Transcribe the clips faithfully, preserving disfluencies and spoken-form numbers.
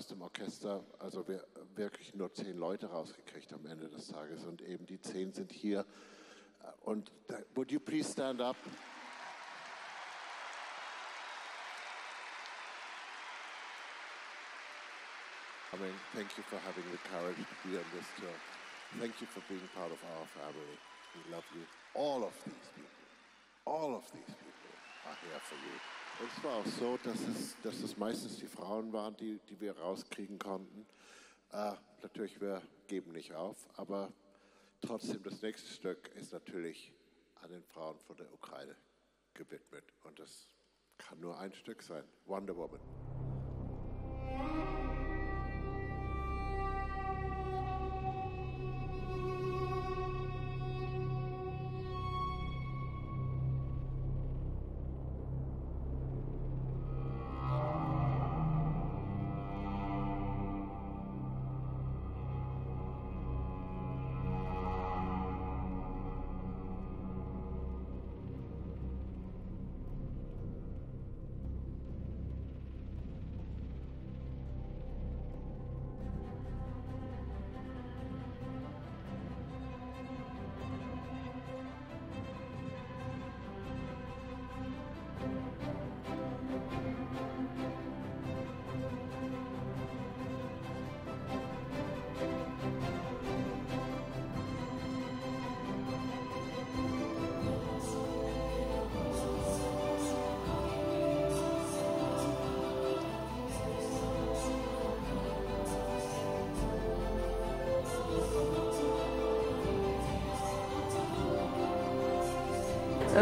aus dem Orchester, also wir wirklich nur zehn Leute rausgekriegt am Ende des Tages und eben die zehn sind hier. Und would you please stand up? I mean, thank you for having the courage to be on this tour. Thank you for being part of our family. We love you. All of these people, all of these people are here for you. Und es war auch so, dass es, dass es meistens die Frauen waren, die, die wir rauskriegen konnten. Äh, natürlich, wir geben nicht auf, aber trotzdem, das nächste Stück ist natürlich an den Frauen von der Ukraine gewidmet. Und das kann nur ein Stück sein, Wonder Woman.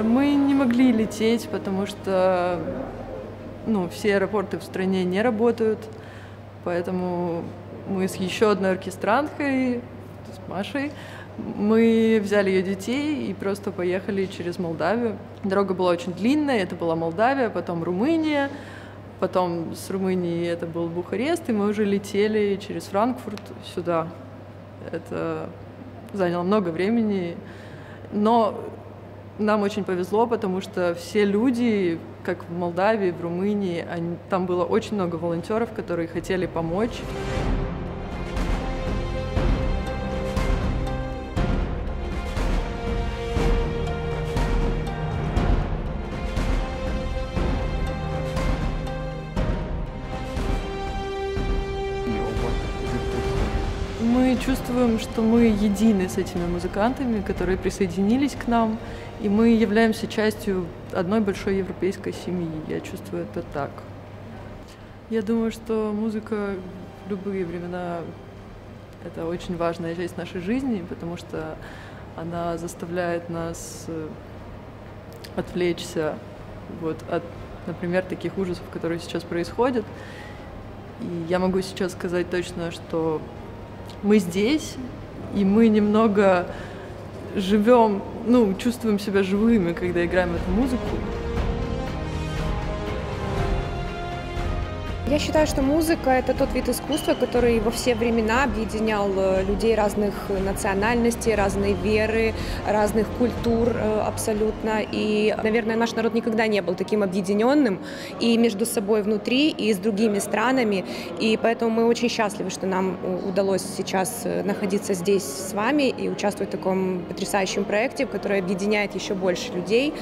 Мы не могли лететь, потому что ну, все аэропорты в стране не работают, поэтому мы с еще одной оркестранткой, с Машей, мы взяли ее детей и просто поехали через Молдавию. Дорога была очень длинная, это была Молдавия, потом Румыния, потом с Румынии это был Бухарест, и мы уже летели через Франкфурт сюда. Это заняло много времени, но нам очень повезло, потому что все люди, как в Молдавии, в Румынии, они, там было очень много волонтеров, которые хотели помочь. Мы чувствуем, что мы едины с этими музыкантами, которые присоединились к нам, и мы являемся частью одной большой европейской семьи. Я чувствую это так. Я думаю, что музыка в любые времена — это очень важная часть нашей жизни, потому что она заставляет нас отвлечься вот, от, например, таких ужасов, которые сейчас происходят. И я могу сейчас сказать точно, что мы здесь, и мы немного живем, ну, чувствуем себя живыми, когда играем эту музыку. Я считаю, что музыка — это тот вид искусства, который во все времена объединял людей разных национальностей, разной веры, разных культур абсолютно. И, наверное, наш народ никогда не был таким объединенным и между собой внутри, и с другими странами. И поэтому мы очень счастливы, что нам удалось сейчас находиться здесь с вами и участвовать в таком потрясающем проекте, который объединяет еще больше людей.